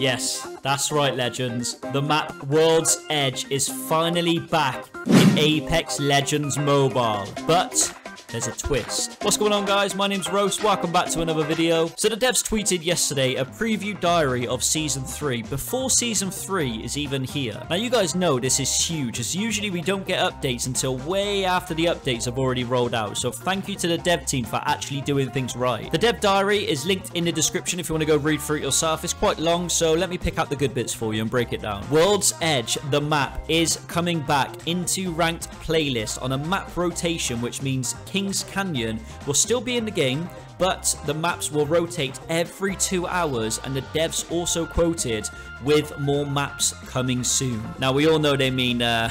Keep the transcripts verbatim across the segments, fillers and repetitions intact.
Yes, that's right, Legends. The map World's Edge is finally back in Apex Legends Mobile, but there's a twist. What's going on, guys? My name's Roast. Welcome back to another video. So the devs tweeted yesterday a preview diary of Season three before Season three is even here. Now, you guys know this is huge, as usually we don't get updates until way after the updates have already rolled out. So thank you to the dev team for actually doing things right. The dev diary is linked in the description if you want to go read through it yourself. It's quite long, so let me pick out the good bits for you and break it down. World's Edge, the map, is coming back into ranked playlist on a map rotation, which means King King's Canyon will still be in the game, but the maps will rotate every two hours, and the devs also quoted with more maps coming soon. Now, we all know they mean uh,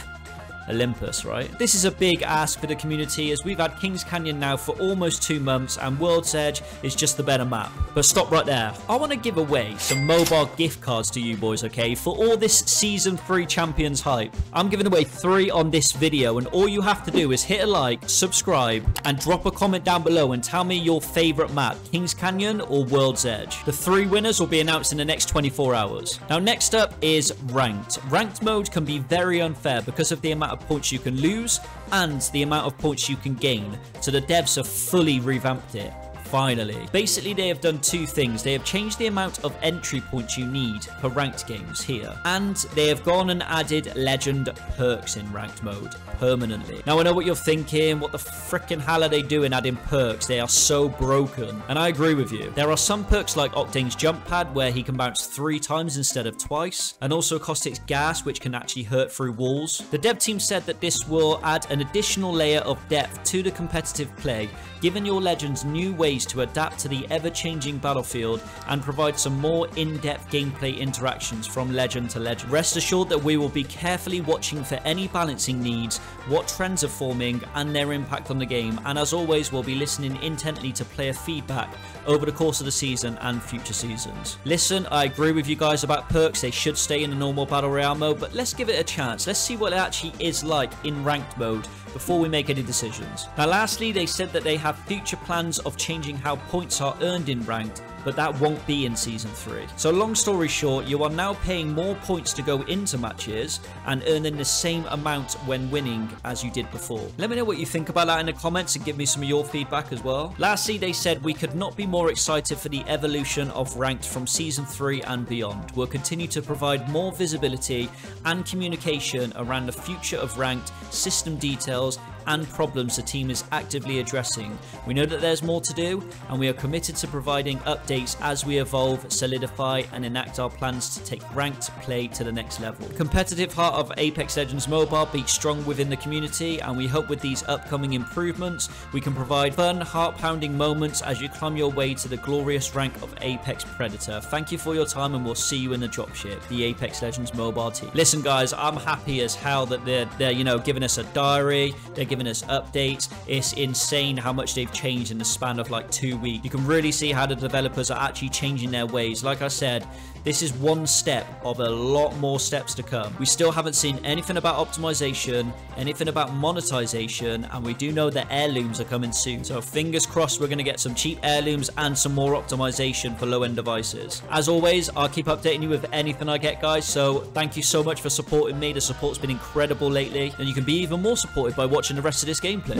Olympus, right? This is a big ask for the community, as we've had King's Canyon now for almost two months, and World's Edge is just the better map. But stop right there. I want to give away some mobile gift cards to you boys, okay? For all this Season three Champions hype. I'm giving away three on this video, and all you have to do is hit a like, subscribe, and drop a comment down below and tell me your favourite map, King's Canyon or World's Edge. The three winners will be announced in the next twenty-four hours. Now, next up is Ranked. Ranked mode can be very unfair because of the amount of points you can lose and the amount of points you can gain, so the devs have fully revamped it. Finally, basically they have done two things. They have changed the amount of entry points you need for ranked games here, and they have gone and added legend perks in ranked mode permanently. Now, I know what you're thinking, what the frickin' hell are they doing adding perks? They are so broken, and I agree with you. There are some perks like Octane's jump pad, where he can bounce three times instead of twice, and also Caustic's gas, which can actually hurt through walls. The dev team said that this will add an additional layer of depth to the competitive play, giving your legends new ways to adapt to the ever-changing battlefield and provide some more in-depth gameplay interactions from legend to legend. Rest assured that we will be carefully watching for any balancing needs, what trends are forming and their impact on the game, and as always we'll be listening intently to player feedback over the course of the season and future seasons. Listen, I agree with you guys about perks. They should stay in the normal Battle Royale mode, but let's give it a chance. Let's see what it actually is like in ranked mode before we make any decisions. Now, lastly, they said that they have future plans of changing how points are earned in ranked, but that won't be in Season three. So long story short, you are now paying more points to go into matches and earning the same amount when winning as you did before. Let me know what you think about that in the comments and give me some of your feedback as well. Lastly, they said we could not be more excited for the evolution of Ranked from Season three and beyond. We'll continue to provide more visibility and communication around the future of Ranked, system details, and problems the team is actively addressing. We know that there's more to do, and we are committed to providing updates as we evolve, solidify, and enact our plans to take ranked play to the next level. The competitive heart of Apex Legends Mobile beats strong within the community, and we hope with these upcoming improvements, we can provide fun, heart-pounding moments as you climb your way to the glorious rank of Apex Predator. Thank you for your time, and we'll see you in the dropship, the Apex Legends Mobile team. Listen, guys, I'm happy as hell that they're, they're you know, giving us a diary, they're giving us updates. It's insane how much they've changed in the span of like two weeks. You can really see how the developers are actually changing their ways. Like I said, this is one step of a lot more steps to come. We still haven't seen anything about optimization, anything about monetization, and we do know that heirlooms are coming soon. So fingers crossed we're going to get some cheap heirlooms and some more optimization for low-end devices. As always, I'll keep updating you with anything I get, guys. So thank you so much for supporting me. The support's been incredible lately, and you can be even more supported by watching the rest of this gameplay.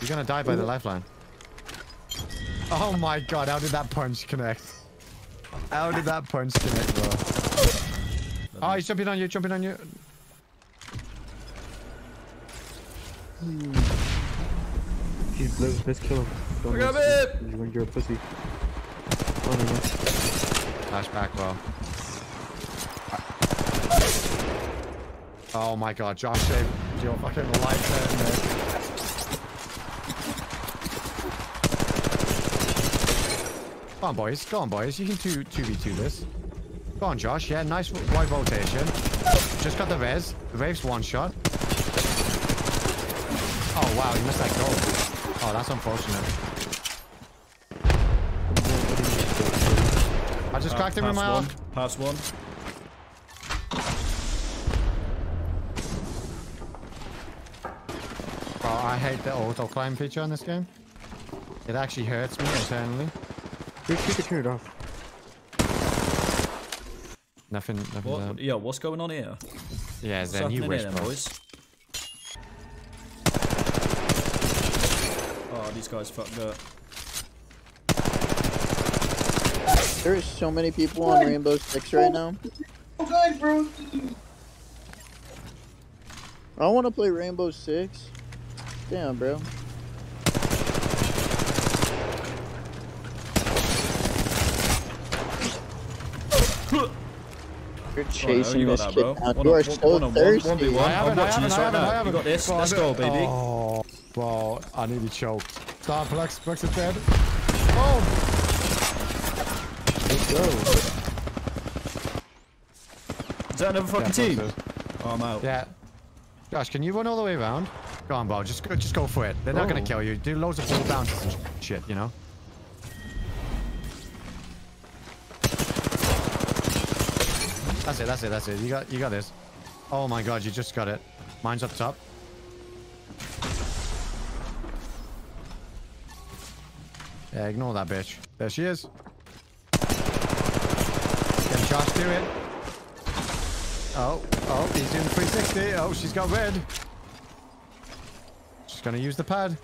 You're gonna die by the lifeline. Oh my god, how did that punch connect? How did that punch connect, bro? Oh, he's jumping on you, jumping on you. He's blue, let's kill him. Look at him! You're, you're a pussy. Oh, no, no. Flashback, bro. Oh my god, Josh saved your fucking life there, mate. Come on, boys. Come on, boys. You can two v two this. Go on, Josh. Yeah, nice wide rotation. Just got the res. The wave's one shot. Oh, wow. He missed that goal. Oh, that's unfortunate. I just uh, cracked him in my arm. Pass one. I hate the auto climb feature in this game. It actually hurts me internally. We could turn it off. Nothing, nothing. What, yo, what's going on here? Yeah, what's their new wish, boys. Oh, these guys fucked up. There is so many people on Rainbow Six right now. Okay, bro. I want to play Rainbow Six. Damn, bro. You're chasing this kid down. You are so thirsty. I'm watching this right now. You got this. Let's go, baby. Oh, wow, I nearly choked. Stop, Flex. Flex is dead. Oh! Let's go. Is that another fucking team? Oh, I'm out. Yeah. Josh, can you run all the way around? Go on, Bo. Just go, just go for it. They're not gonna kill you. Do loads of full bounces and shit, you know? That's it, that's it, that's it. You got you got this. Oh my god, you just got it. Mine's up top. Yeah, ignore that bitch. There she is. Get Josh to it. Oh, oh, he's doing three sixty. Oh, she's got red. She's gonna use the pad.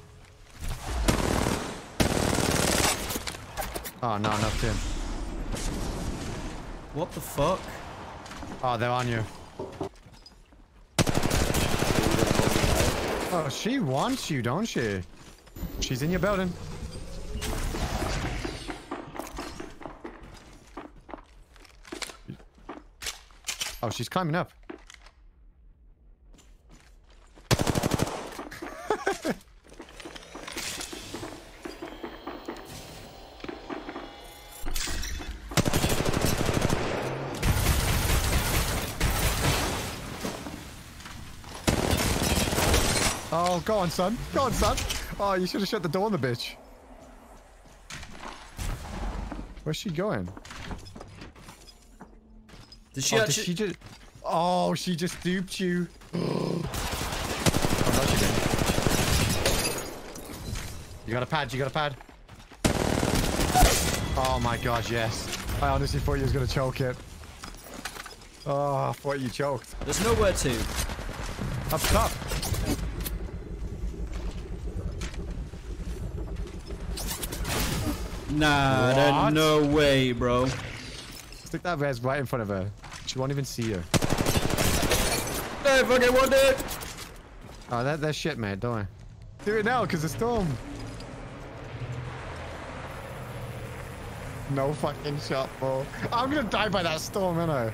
Oh, no, not him. What the fuck? Oh, they're on you. Oh, she wants you, don't she? She's in your building. Oh, she's climbing up. Oh, go on, son. Go on, son. Oh, you should have shut the door on the bitch. Where's she going? Did she oh, actually... Did she just... Oh, she just duped you. Oh, you got a pad. You got a pad. Oh, my gosh, yes. I honestly thought you was going to choke it. Oh, I thought you choked. There's nowhere to. Up top. Nah, what? There's no way, bro. Stick that res right in front of her. She won't even see you. Hey, fucking one dude! Oh, that, that's shit, mate. Don't worry. Do it now, because it's storm. No fucking shot, bro. I'm going to die by that storm, ain't I?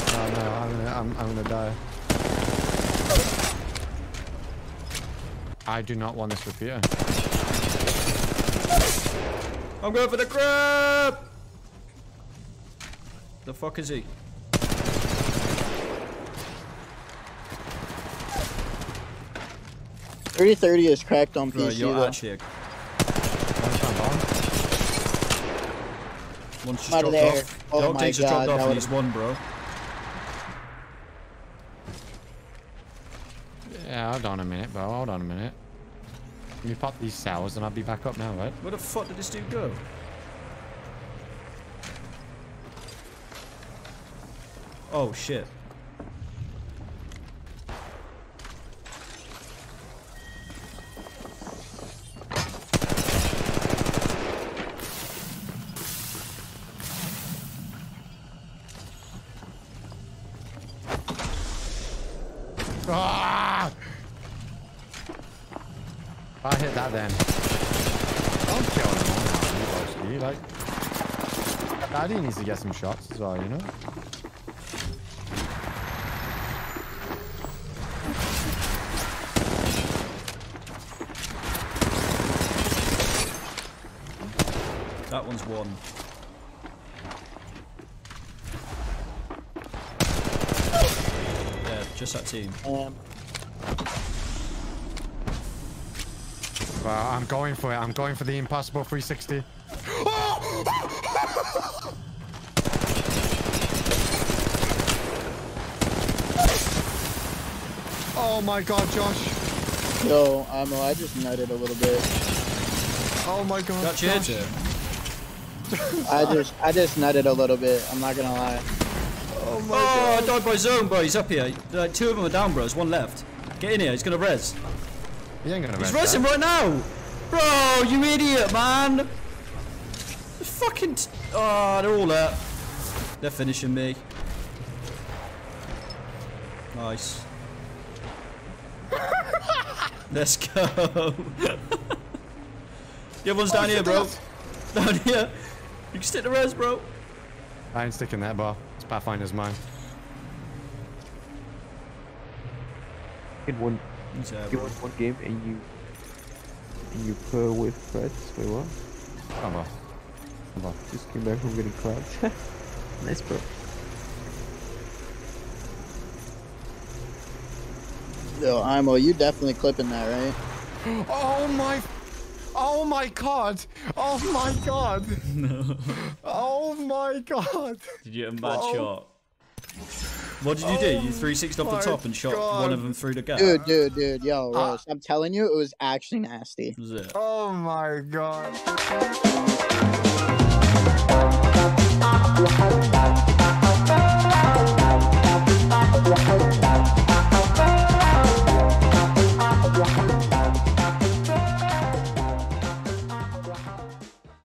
Oh, no, I'm going to I'm, I'm gonna die. I do not want this repeater. I'm going for the grab! The fuck is he? three thirty is cracked on P C. Bro, you're actually... One's just dropped off. Oh my god. Just dropped off and he's one, bro. Yeah, hold on a minute, bro. Hold on a minute. Let me pop these sours and I'll be back up now, right? Where the fuck did this dude go? Oh, shit. I hit that then. I'm killing him. Like, Addy needs to get some shots as well, you know? That one's one. Yeah, just that team. Um. Well, I'm going for it. I'm going for the impossible three sixty. Oh! Oh my god, Josh. Yo, Amo, I just nutted a little bit. Oh my god. Got gotcha. I just, I just nutted a little bit. I'm not gonna lie. Oh my oh, god. I died by zone, bro. He's up here. Like, two of them are down, bro. There's one left. Get in here. He's gonna res. He ain't gonna res. He's resing right now. Bro, you idiot, man. The fucking. T oh, they're all out. They're finishing me. Nice. Let's go. The other one's down here, bro. Down here. You can stick the res, bro. I ain't sticking that bar. This Pathfinder's mine. In one, yeah, you won one game and you and you play with threats. Wait, what? Come on, come on. Just came back from getting clapped. Nice, bro. Yo, Imo, you definitely clipping that, right? Oh my, oh my god, oh my god, no, oh my god. Did you get a bad oh. shot? What did you do? Oh you three sixty off the top and shot god. one of them through the gap. Dude, dude, dude, yo, Rose, ah. I'm telling you, it was actually nasty. That was it. Oh my god.